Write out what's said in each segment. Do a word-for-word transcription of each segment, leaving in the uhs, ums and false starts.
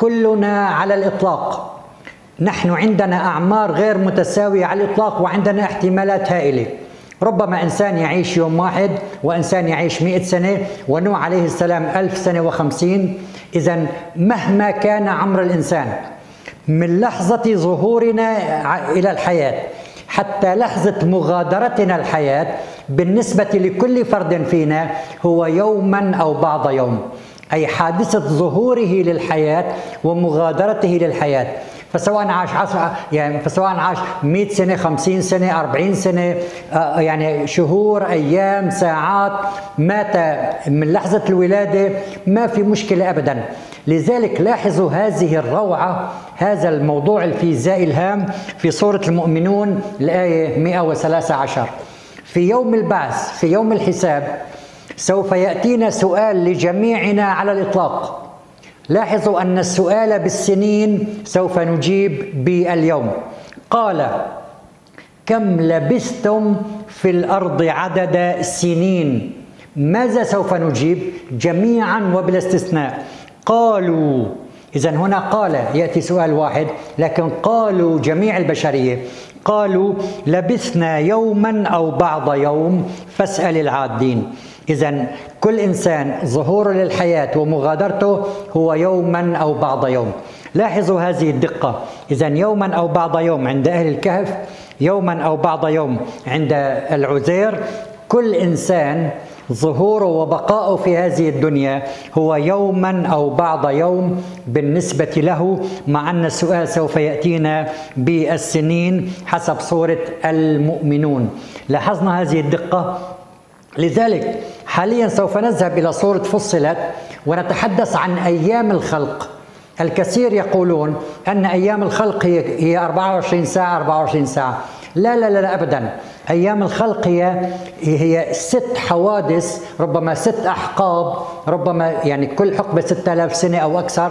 كلنا على الإطلاق، نحن عندنا أعمار غير متساوية على الإطلاق، وعندنا احتمالات هائلة. ربما إنسان يعيش يوم واحد، وإنسان يعيش مئة سنة، ونوح عليه السلام ألف سنة وخمسين. إذن مهما كان عمر الإنسان من لحظة ظهورنا إلى الحياة حتى لحظة مغادرتنا الحياة، بالنسبة لكل فرد فينا هو يوما أو بعض يوم، أي حادثة ظهوره للحياة ومغادرته للحياة. فسواء عاش عشرة يعني فسواء عاش مئة سنة، خمسين سنة، أربعين سنة، يعني شهور، أيام، ساعات، مات من لحظة الولادة، ما في مشكلة أبدا. لذلك لاحظوا هذه الروعة، هذا الموضوع الفيزيائي الهام في سورة المؤمنون الآية مئة وثلاثة عشر. في يوم البعث، في يوم الحساب، سوف يأتينا سؤال لجميعنا على الإطلاق. لاحظوا أن السؤال بالسنين سوف نجيب باليوم. قال: كم لبثتم في الأرض عدد سنين؟ ماذا سوف نجيب؟ جميعا وبلا استثناء قالوا. إذن هنا قال يأتي سؤال واحد، لكن قالوا جميع البشرية، قالوا لبثنا يوما أو بعض يوم فاسأل العادين. إذن كل إنسان ظهوره للحياة ومغادرته هو يوما أو بعض يوم. لاحظوا هذه الدقة. إذن يوما أو بعض يوم عند أهل الكهف، يوما أو بعض يوم عند العزير. كل إنسان ظهوره وبقائه في هذه الدنيا هو يوما أو بعض يوم بالنسبة له، مع أن السؤال سوف يأتينا بالسنين حسب سورة المؤمنون. لاحظنا هذه الدقة. لذلك حاليا سوف نذهب إلى سورة فصلت ونتحدث عن أيام الخلق. الكثير يقولون أن أيام الخلق هي أربعة وعشرين ساعة، أربعة وعشرين ساعة. لا لا لا أبدا، أيام الخلق هي هي ست حوادث، ربما ست أحقاب، ربما يعني كل حقبة ستة آلاف سنة أو أكثر.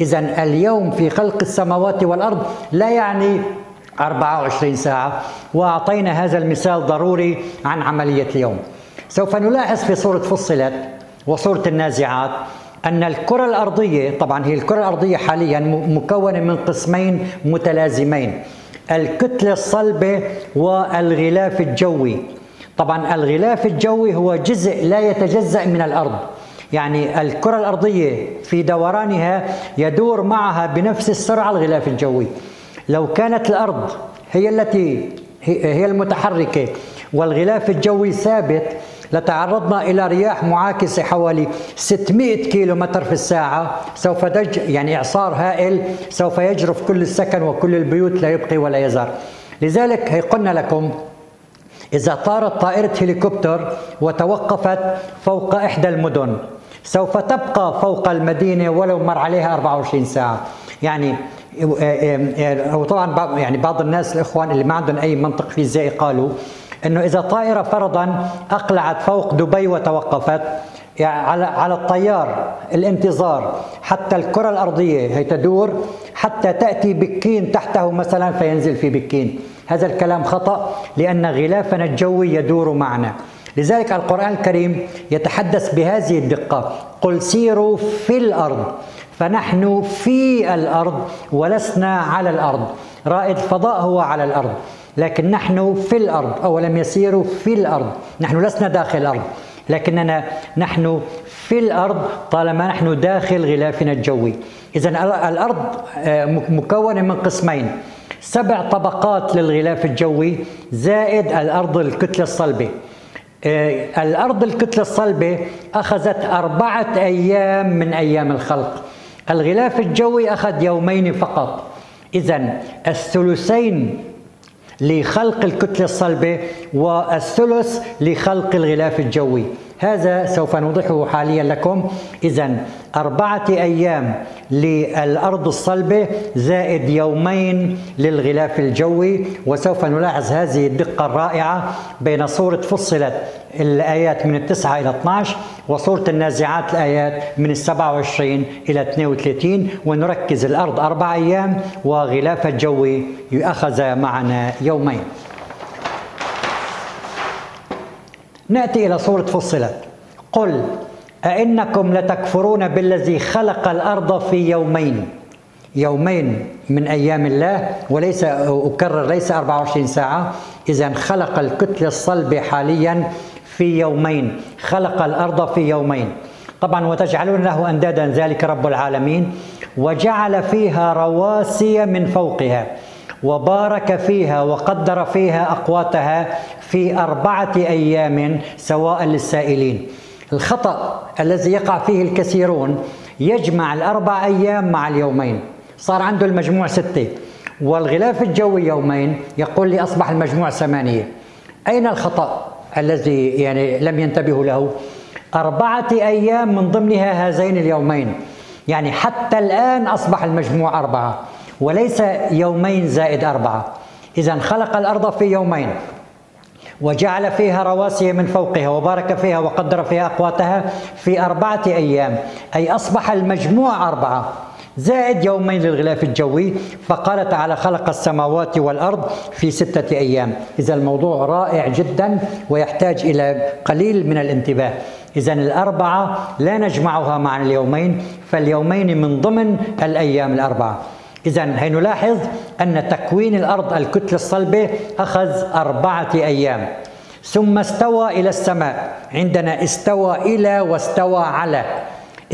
إذن اليوم في خلق السماوات والأرض لا يعني أربعة وعشرين ساعة. وأعطينا هذا المثال ضروري عن عملية اليوم. سوف نلاحظ في سورة فصلت وسورة النازعات أن الكرة الأرضية، طبعا هي الكرة الأرضية حاليا مكونة من قسمين متلازمين، الكتلة الصلبة والغلاف الجوي. طبعا الغلاف الجوي هو جزء لا يتجزأ من الأرض، يعني الكرة الأرضية في دورانها يدور معها بنفس السرعة الغلاف الجوي. لو كانت الأرض هي التي هي المتحركة والغلاف الجوي ثابت، لتعرضنا إلى رياح معاكسة حوالي ستمئة كيلومتر في الساعة. سوف تج يعني إعصار هائل سوف يجرف كل السكن وكل البيوت، لا يبقي ولا يزال. لذلك هي قلنا لكم إذا طارت طائرة هليكوبتر وتوقفت فوق إحدى المدن، سوف تبقى فوق المدينة ولو مر عليها أربعة وعشرين ساعة. يعني وطبعا يعني بعض الناس الإخوان اللي ما عندهم أي منطق فيزيائي قالوا أنه إذا طائرة فرضا أقلعت فوق دبي وتوقفت، يعني على على الطيار الانتظار حتى الكرة الأرضية هي تدور حتى تأتي بكين تحته مثلا فينزل في بكين. هذا الكلام خطأ، لأن غلافنا الجوي يدور معنا. لذلك القرآن الكريم يتحدث بهذه الدقة: قل سيروا في الأرض، فنحن في الأرض ولسنا على الأرض. رائد الفضاء هو على الأرض، لكن نحن في الأرض. أولم يسيروا في الأرض، نحن لسنا داخل الأرض، لكننا نحن في الأرض طالما نحن داخل غلافنا الجوي. إذن الأرض مكونة من قسمين، سبع طبقات للغلاف الجوي زائد الأرض الكتلة الصلبة. الأرض الكتلة الصلبة أخذت أربعة أيام من أيام الخلق، الغلاف الجوي أخذ يومين فقط. إذن الثلثين لخلق الكتلة الصلبة والثلث لخلق الغلاف الجوي. هذا سوف نوضحه حاليا لكم. إذن أربعة أيام للأرض الصلبة زائد يومين للغلاف الجوي. وسوف نلاحظ هذه الدقة الرائعة بين سورة فصلت الآيات من التسعة إلى اثني عشر وسورة النازعات الآيات من السبعة وعشرين إلى اثنين وثلاثين. ونركز الأرض أربع أيام وغلاف الجوي أخذ معنا يومين. نأتي إلى سورة فصلت. قل أئنكم لتكفرون بالذي خلق الأرض في يومين يومين من أيام الله، وليس أكرر ليس أربعة وعشرين ساعة. إذا خلق الكتلة الصلبة حاليا في يومين، خلق الأرض في يومين. طبعا وتجعلون له أندادا ذلك رب العالمين. وجعل فيها رواسي من فوقها وبارك فيها وقدر فيها أقواتها في أربعة أيام سواء للسائلين. الخطأ الذي يقع فيه الكثيرون يجمع الأربع أيام مع اليومين، صار عنده المجموع ستة، والغلاف الجوي يومين، يقول لي أصبح المجموع ثمانية. أين الخطأ الذي يعني لم ينتبهوا له؟ أربعة أيام من ضمنها هذين اليومين، يعني حتى الآن أصبح المجموع أربعة وليس يومين زائد أربعة. إذا خلق الأرض في يومين وجعل فيها رواسي من فوقها وبارك فيها وقدر فيها أقواتها في أربعة أيام، أي أصبح المجموع أربعة زائد يومين للغلاف الجوي. فقال تعالى خلق السماوات والأرض في ستة أيام. إذا الموضوع رائع جدا ويحتاج إلى قليل من الانتباه. إذا الأربعة لا نجمعها مع اليومين، فاليومين من ضمن الأيام الأربعة. إذا هنلاحظ أن تكوين الأرض الكتلة الصلبة أخذ أربعة أيام. ثم استوى إلى السماء، عندنا استوى إلى واستوى على.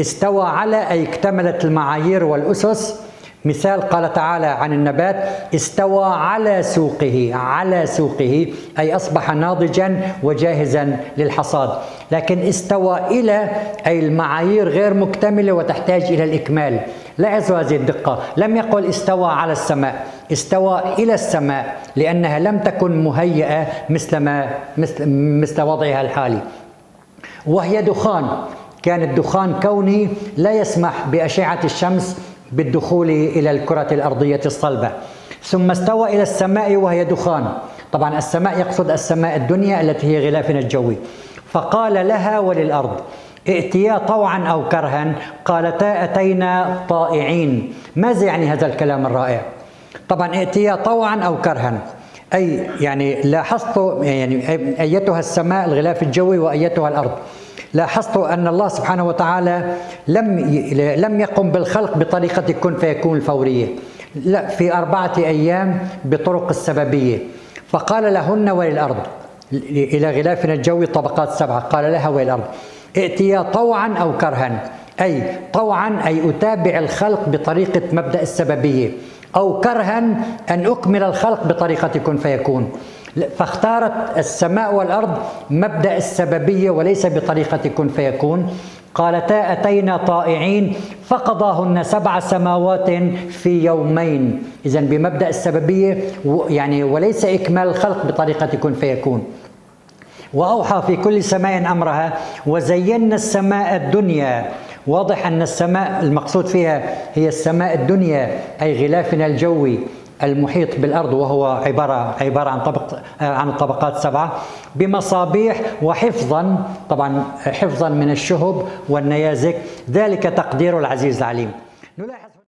استوى على أي اكتملت المعايير والأسس. مثال قال تعالى عن النبات استوى على سوقه، على سوقه أي أصبح ناضجا وجاهزا للحصاد. لكن استوى إلى أي المعايير غير مكتملة وتحتاج إلى الإكمال. لاحظوا هذه الدقة، لم يقل استوى على السماء، استوى إلى السماء، لأنها لم تكن مهيئة مثل ما مثل, مثل وضعها الحالي. وهي دخان، كان الدخان كوني لا يسمح بأشعة الشمس بالدخول إلى الكرة الأرضية الصلبة. ثم استوى إلى السماء وهي دخان، طبعا السماء يقصد السماء الدنيا التي هي غلافنا الجوي. فقال لها وللأرض ائتيا طوعا أو كرها قالتا أتينا طائعين. ماذا يعني هذا الكلام الرائع؟ طبعا ائتيا طوعا أو كرها، أي يعني لاحظت يعني أيتها السماء الغلاف الجوي وأيتها الأرض، لاحظت أن الله سبحانه وتعالى لم لم يقم بالخلق بطريقة كن فيكون الفورية، لا، في أربعة أيام بطرق السببية. فقال لهن وللأرض، إلى غلافنا الجوي طبقات سبعة، قال لها وللأرض ائتيا طوعا أو كرها، أي طوعا أي أتابع الخلق بطريقة مبدأ السببية، أو كرها أن أكمل الخلق بطريقة كن فيكون. فاختارت السماء والأرض مبدأ السببية وليس بطريقة كن فيكون. قالتا أتينا طائعين فقضاهن سبع سماوات في يومين. إذا بمبدأ السببية يعني وليس إكمال الخلق بطريقة كن فيكون. وأوحى في كل سماء أمرها وزينا السماء الدنيا. واضح أن السماء المقصود فيها هي السماء الدنيا، أي غلافنا الجوي المحيط بالأرض، وهو عبارة عبارة عن طبق عن طبقات سبعة، بمصابيح وحفظا، طبعا حفظا من الشهب والنيازك، ذلك تقدير العزيز العليم.